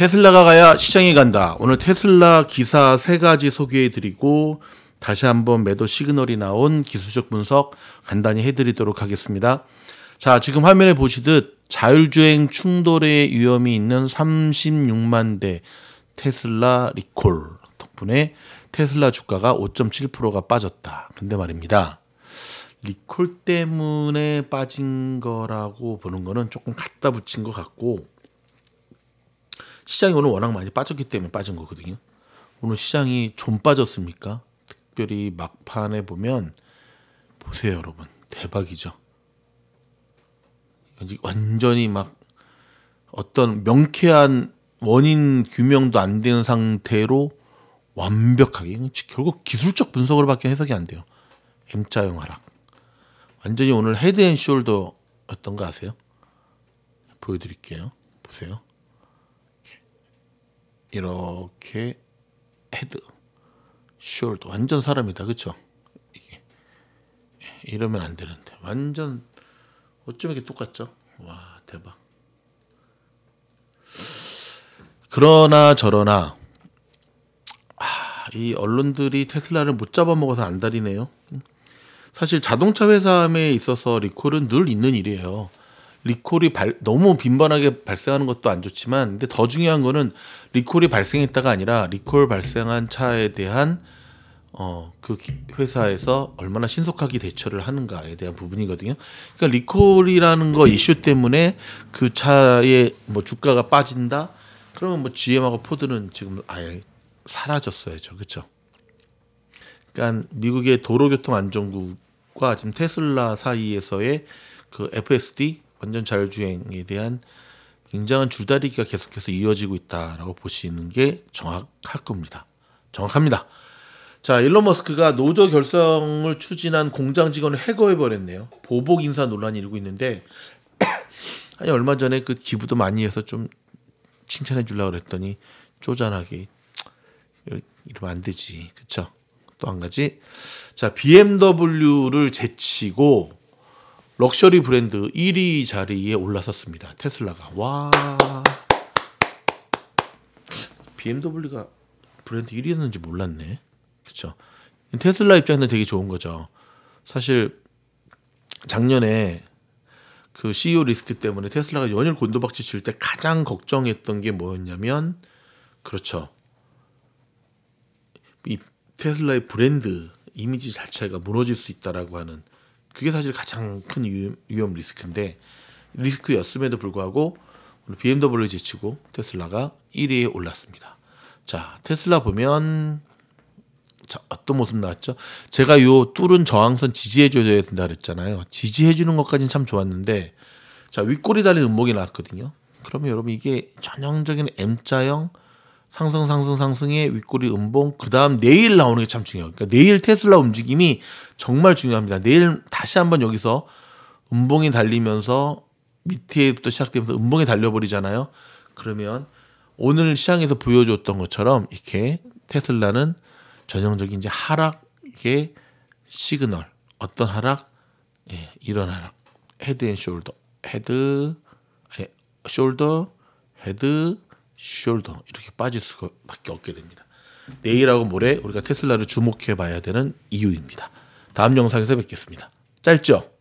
테슬라가 가야 시장이 간다. 오늘 테슬라 기사 3가지 소개해드리고 다시 한번 매도 시그널이 나온 기술적 분석 간단히 해드리도록 하겠습니다. 자, 지금 화면에 보시듯 자율주행 충돌의 위험이 있는 36만 대 테슬라 리콜 덕분에 테슬라 주가가 5.7%가 빠졌다. 근데 말입니다. 리콜 때문에 빠진 거라고 보는 거는 조금 갖다 붙인 것 같고, 시장이 오늘 워낙 많이 빠졌기 때문에 빠진 거거든요. 오늘 시장이 좀 빠졌습니까? 특별히 막판에 보면 보세요, 여러분. 대박이죠. 완전히 막 어떤 명쾌한 원인 규명도 안 된 상태로 완벽하게, 결국 기술적 분석으로 밖에 해석이 안 돼요. M자형 하락. 완전히 오늘 헤드 앤 숄더였던 거 아세요? 보여드릴게요. 보세요. 이렇게 헤드, 숄더. 완전 사람이다. 그쵸? 이게. 이러면 안 되는데. 완전 어쩜 이렇게 똑같죠? 와, 대박. 그러나 저러나 이 언론들이 테슬라를 못 잡아먹어서 안달이네요. 사실 자동차 회사에 있어서 리콜은 늘 있는 일이에요. 리콜이 너무 빈번하게 발생하는 것도 안 좋지만, 근데 더 중요한 거는 리콜이 발생했다가 아니라 리콜 발생한 차에 대한 그 회사에서 얼마나 신속하게 대처를 하는가에 대한 부분이거든요. 그러니까 리콜이라는 거 이슈 때문에 그 차의 뭐 주가가 빠진다? 그러면 뭐 GM하고 포드는 지금 아예 사라졌어야죠. 그렇죠? 그러니까 미국의 도로교통안전국과 지금 테슬라 사이에서의 그 FSD 완전 자율주행에 대한 굉장한 줄다리기가 계속해서 이어지고 있다라고 보시는 게 정확할 겁니다. 정확합니다. 자, 일론 머스크가 노조 결성을 추진한 공장 직원을 해고해버렸네요. 보복 인사 논란이 일고 있는데 아니 얼마 전에 그 기부도 많이 해서 좀 칭찬해 주려고 그랬더니 쪼잔하게 이러면 안 되지. 그쵸? 또 한 가지, 자, BMW를 제치고 럭셔리 브랜드 1위 자리에 올라섰습니다. 테슬라가. 와, BMW가 브랜드 1위였는지 몰랐네. 그렇죠. 테슬라 입장에서는 되게 좋은 거죠. 사실 작년에 그 CEO 리스크 때문에 테슬라가 연일 곤두박질 칠 때 가장 걱정했던 게 뭐였냐면, 그렇죠, 이 테슬라의 브랜드 이미지 자체가 무너질 수 있다라고 하는, 그게 사실 가장 큰 위험 리스크인데, 리스크였음에도 불구하고 BMW를 제치고 테슬라가 1위에 올랐습니다. 자, 테슬라 보면 자, 어떤 모습 나왔죠? 제가 요 뚫은 저항선 지지해줘야 된다 그랬잖아요. 지지해주는 것까지는 참 좋았는데, 자, 윗골이 달린 음봉이 나왔거든요. 그러면 여러분 이게 전형적인 M자형 상승의 윗골이 음봉, 그 다음 내일 나오는 게 참 중요해요. 그러니까 내일 테슬라 움직임이 정말 중요합니다. 내일 다시 한번 여기서 음봉이 달리면서 밑에부터 시작되면서 음봉이 달려버리잖아요. 그러면 오늘 시장에서 보여줬던 것처럼 이렇게 테슬라는 전형적인 이제 하락의 시그널, 어떤 하락? 예, 이런 하락. 헤드 앤 숄더, 헤드, 숄더 이렇게 빠질 수밖에 없게 됩니다. 내일하고 모레 우리가 테슬라를 주목해 봐야 되는 이유입니다. 다음 영상에서 뵙겠습니다. 짧죠?